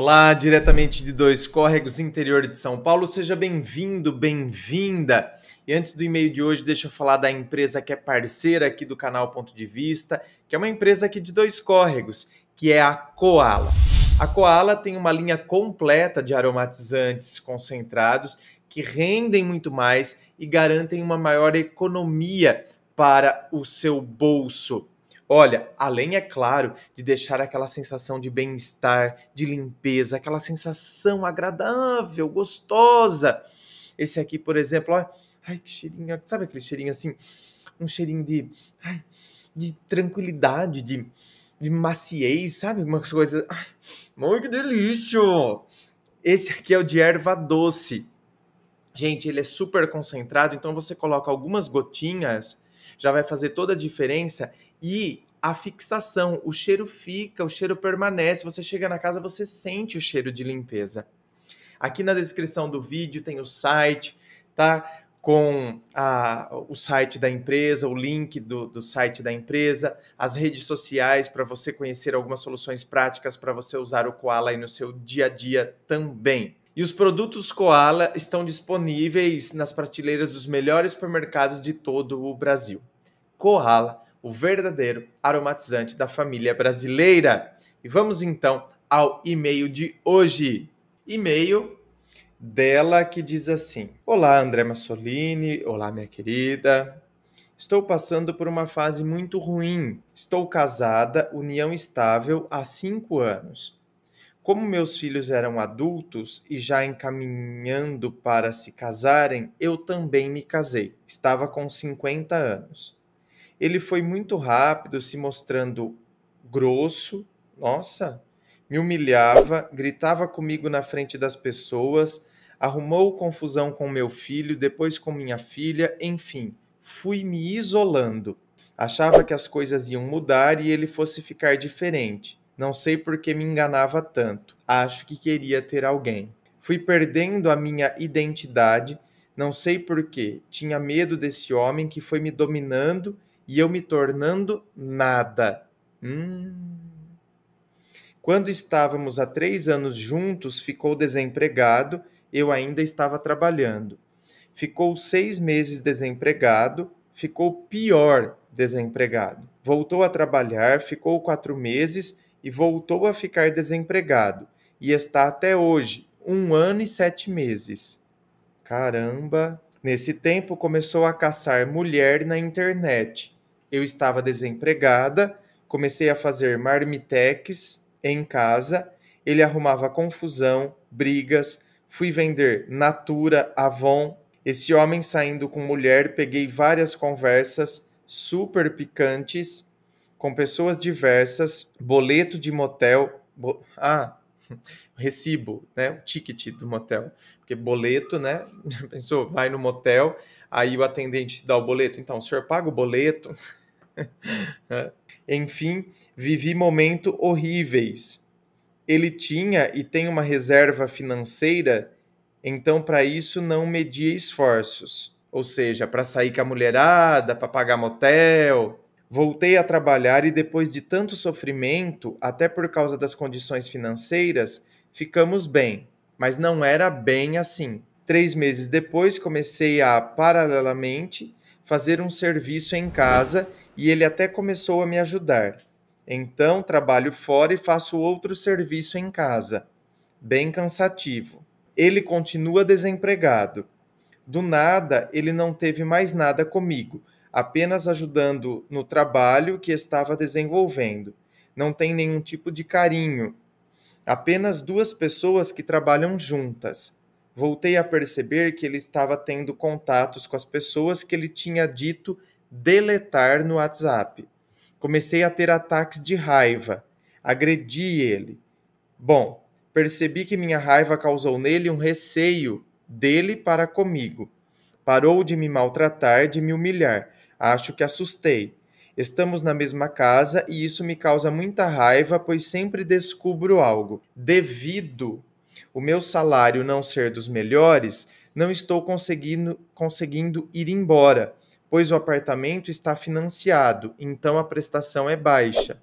Olá, diretamente de Dois Córregos, interior de São Paulo. Seja bem-vindo, bem-vinda. E antes do e-mail de hoje, deixa eu falar da empresa que é parceira aqui do canal Ponto de Vista, que é uma empresa aqui de Dois Córregos, que é a Koala. A Koala tem uma linha completa de aromatizantes concentrados que rendem muito mais e garantem uma maior economia para o seu bolso. Olha, além, é claro, de deixar aquela sensação de bem-estar, de limpeza, aquela sensação agradável, gostosa. Esse aqui, por exemplo, ó, ai, que cheirinho, sabe aquele cheirinho assim? Um cheirinho de tranquilidade, de maciez, sabe? Uma coisa... Ai, mãe, que delícia! Esse aqui é o de erva doce. Gente, ele é super concentrado, então você coloca algumas gotinhas, já vai fazer toda a diferença. E a fixação, o cheiro fica, o cheiro permanece. Você chega na casa, você sente o cheiro de limpeza. Aqui na descrição do vídeo tem o site, tá? Com o site da empresa, o link do site da empresa, as redes sociais para você conhecer algumas soluções práticas para você usar o Koala aí no seu dia a dia também. E os produtos Koala estão disponíveis nas prateleiras dos melhores supermercados de todo o Brasil. Koala, o verdadeiro aromatizante da família brasileira. E vamos então ao e-mail de hoje. E-mail dela que diz assim: Olá, André Massolini. Olá, minha querida. Estou passando por uma fase muito ruim. Estou casada, união estável, há 5 anos. Como meus filhos eram adultos e já encaminhando para se casarem, eu também me casei. Estava com 50 anos. Ele foi muito rápido, se mostrando grosso, nossa, me humilhava, gritava comigo na frente das pessoas, arrumou confusão com meu filho, depois com minha filha, enfim, fui me isolando. Achava que as coisas iam mudar e ele fosse ficar diferente. Não sei por que me enganava tanto, acho que queria ter alguém. Fui perdendo a minha identidade, não sei por que, tinha medo desse homem que foi me dominando e eu me tornando nada. Quando estávamos há 3 anos juntos, ficou desempregado, eu ainda estava trabalhando. Ficou 6 meses desempregado, ficou pior desempregado. Voltou a trabalhar, ficou 4 meses e voltou a ficar desempregado. E está até hoje, 1 ano e 7 meses. Caramba! Nesse tempo, começou a caçar mulher na internet. Eu estava desempregada, comecei a fazer marmitex em casa, ele arrumava confusão, brigas, fui vender Natura, Avon, esse homem saindo com mulher, peguei várias conversas super picantes, com pessoas diversas, boleto de motel, recibo, né, o ticket do motel, porque boleto, né, pensou, vai no motel, aí o atendente te dá o boleto, então o senhor paga o boleto? Enfim, vivi momentos horríveis. Ele tinha e tem uma reserva financeira, então para isso não media esforços, ou seja, para sair com a mulherada, para pagar motel. Voltei a trabalhar e depois de tanto sofrimento, até por causa das condições financeiras, ficamos bem, mas não era bem assim. 3 meses depois, comecei a, paralelamente, fazer um serviço em casa e ele até começou a me ajudar. Então, trabalho fora e faço outro serviço em casa. Bem cansativo. Ele continua desempregado. Do nada, ele não teve mais nada comigo, apenas ajudando no trabalho que estava desenvolvendo. Não tem nenhum tipo de carinho. Apenas 2 pessoas que trabalham juntas. Voltei a perceber que ele estava tendo contatos com as pessoas que ele tinha dito deletar no WhatsApp. Comecei a ter ataques de raiva. Agredi ele. Bom, percebi que minha raiva causou nele um receio dele para comigo. Parou de me maltratar, de me humilhar. Acho que assustei. Estamos na mesma casa e isso me causa muita raiva, pois sempre descubro algo. Devido o meu salário não ser dos melhores, não estou conseguindo ir embora, pois o apartamento está financiado, então a prestação é baixa.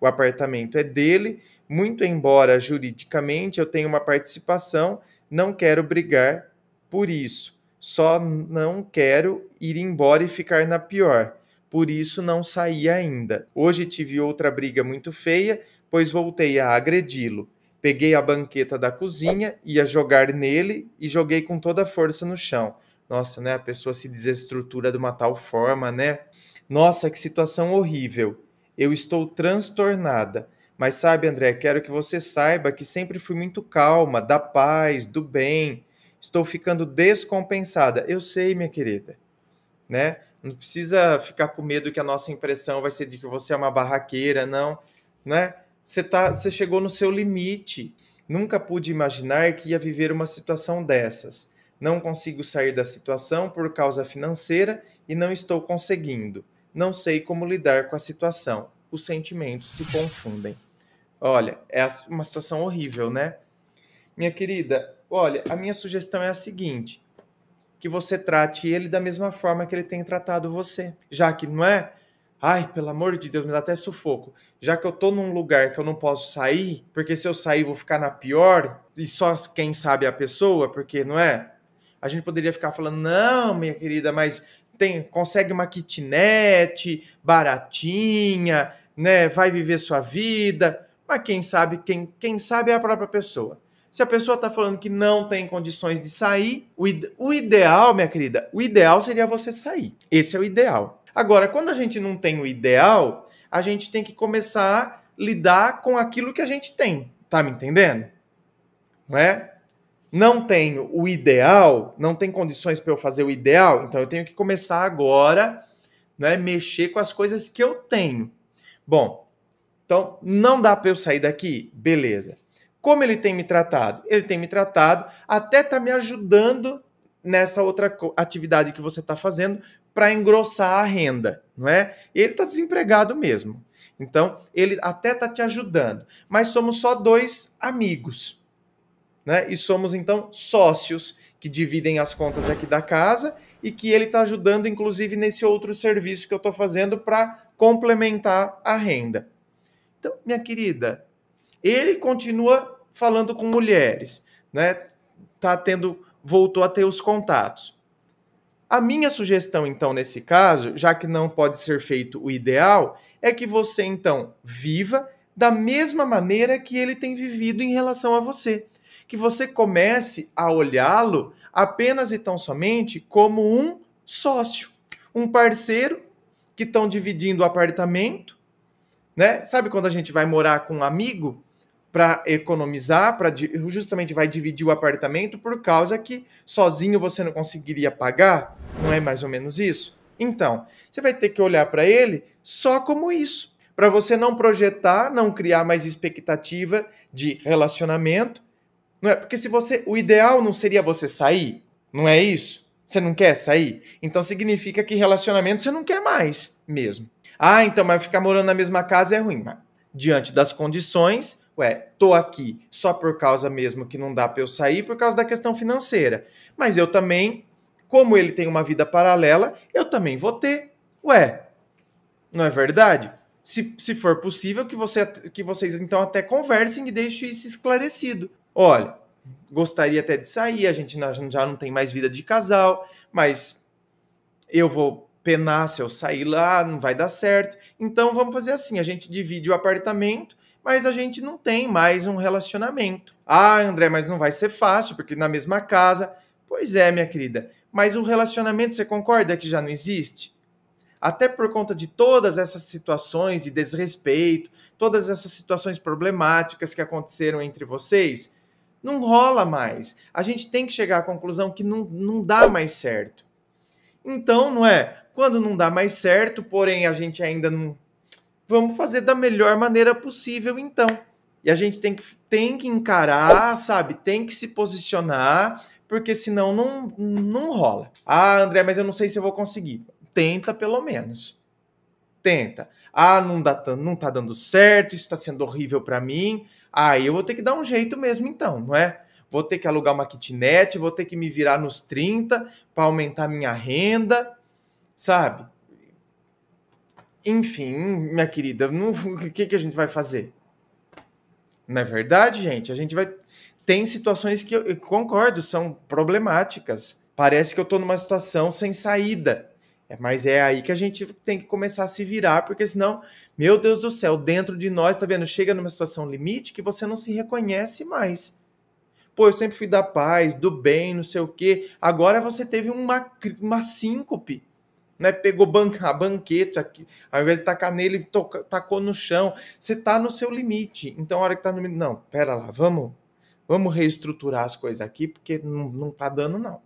O apartamento é dele, Muito embora juridicamente eu tenha uma participação, não quero brigar por isso. Só não quero ir embora e ficar na pior. Por isso não saí ainda. Hoje tive outra briga muito feia, pois voltei a agredi-lo. Peguei a banqueta da cozinha, ia jogar nele e joguei com toda a força no chão. Nossa, né? A pessoa se desestrutura de uma tal forma, né? Nossa, que situação horrível. Eu estou transtornada. Mas sabe, André, quero que você saiba que sempre fui muito calma, da paz, do bem. Estou ficando descompensada. Eu sei, minha querida, né? Não precisa ficar com medo que a nossa impressão vai ser de que você é uma barraqueira, não, né? Você chegou no seu limite. Nunca pude imaginar que ia viver uma situação dessas. Não consigo sair da situação por causa financeira e não estou conseguindo. Não sei como lidar com a situação. Os sentimentos se confundem. Olha, é uma situação horrível, né? Minha querida, olha, a minha sugestão é a seguinte. Que você trate ele da mesma forma que ele tem tratado você. Já que não é... Ai, pelo amor de Deus, me dá até sufoco. Já que eu tô num lugar que eu não posso sair, porque se eu sair vou ficar na pior, e só quem sabe é a pessoa, porque não é? A gente poderia ficar falando, não, minha querida, mas consegue uma kitnet, baratinha, né? Vai viver sua vida. Mas quem sabe é a própria pessoa. Se a pessoa tá falando que não tem condições de sair, o ideal, minha querida, o ideal seria você sair. Esse é o ideal. Agora, quando a gente não tem o ideal, a gente tem que começar a lidar com aquilo que a gente tem. Tá me entendendo? Não é? Não tenho o ideal, não tem condições para eu fazer o ideal, então eu tenho que começar agora, né, mexer com as coisas que eu tenho. Bom, então não dá para eu sair daqui? Beleza. Como ele tem me tratado? Ele tem me tratado, até tá me ajudando nessa outra atividade que você tá fazendo, para engrossar a renda, não é? Ele está desempregado mesmo. Então, ele até está te ajudando. Mas somos só dois amigos, né? E somos, então, sócios que dividem as contas aqui da casa e que ele está ajudando, inclusive, nesse outro serviço que eu estou fazendo para complementar a renda. Então, minha querida, ele continua falando com mulheres, né? Voltou a ter os contatos. A minha sugestão, então, nesse caso, já que não pode ser feito o ideal, é que você, então, viva da mesma maneira que ele tem vivido em relação a você. Que você comece a olhá-lo apenas e tão somente como um sócio, um parceiro que estão dividindo o apartamento, né? Sabe quando a gente vai morar com um amigo para economizar, justamente vai dividir o apartamento por causa que sozinho você não conseguiria pagar? Não é mais ou menos isso? Então, você vai ter que olhar para ele só como isso, para você não projetar, não criar mais expectativa de relacionamento, não é? Porque o ideal não seria você sair, não é isso? Você não quer sair? Então significa que relacionamento você não quer mais mesmo. Ah, então, mas ficar morando na mesma casa é ruim. Mas, diante das condições... Ué, tô aqui só por causa mesmo que não dá para eu sair, por causa da questão financeira. Mas eu também, como ele tem uma vida paralela, eu também vou ter. Ué, não é verdade? Se for possível, que vocês então até conversem e deixem isso esclarecido. Olha, gostaria até de sair, a gente já não tem mais vida de casal, mas eu vou... penar se eu sair lá, não vai dar certo. Então vamos fazer assim, a gente divide o apartamento, mas a gente não tem mais um relacionamento. Ah, André, mas não vai ser fácil, porque na mesma casa... Pois é, minha querida, mas o relacionamento, você concorda que já não existe? Até por conta de todas essas situações de desrespeito, todas essas situações problemáticas que aconteceram entre vocês, não rola mais. A gente tem que chegar à conclusão que não dá mais certo. Então, não é... Quando não dá mais certo, porém a gente ainda não... Vamos fazer da melhor maneira possível, então. E a gente tem que encarar, sabe? Tem que se posicionar, porque senão não rola. Ah, André, mas eu não sei se eu vou conseguir. Tenta, pelo menos. Tenta. Ah, não tá dando certo, isso tá sendo horrível pra mim. Ah, eu vou ter que dar um jeito mesmo, então, não é? Vou ter que alugar uma kitnet, vou ter que me virar nos 30 pra aumentar minha renda... Sabe? Enfim, minha querida, o que a gente vai fazer? Não é verdade, gente? A gente vai... Tem situações que eu concordo, são problemáticas. Parece que eu estou numa situação sem saída. Mas é aí que a gente tem que começar a se virar, porque senão, meu Deus do céu, dentro de nós, tá vendo? Chega numa situação limite que você não se reconhece mais. Pô, eu sempre fui da paz, do bem, não sei o quê. Agora você teve uma síncope, né? Pegou a banqueta, aqui, ao invés de tacar nele, tacou no chão. Você tá no seu limite. Então, a hora que tá no limite, não, pera lá, vamos reestruturar as coisas aqui, porque não tá dando, não.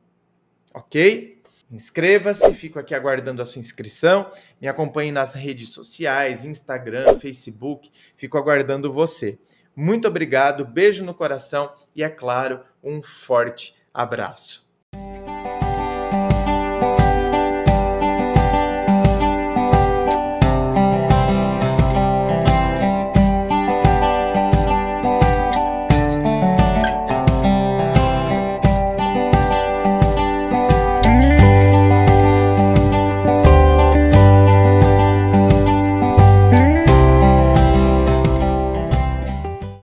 Ok? Inscreva-se, fico aqui aguardando a sua inscrição, me acompanhe nas redes sociais, Instagram, Facebook, fico aguardando você. Muito obrigado, beijo no coração e, é claro, um forte abraço.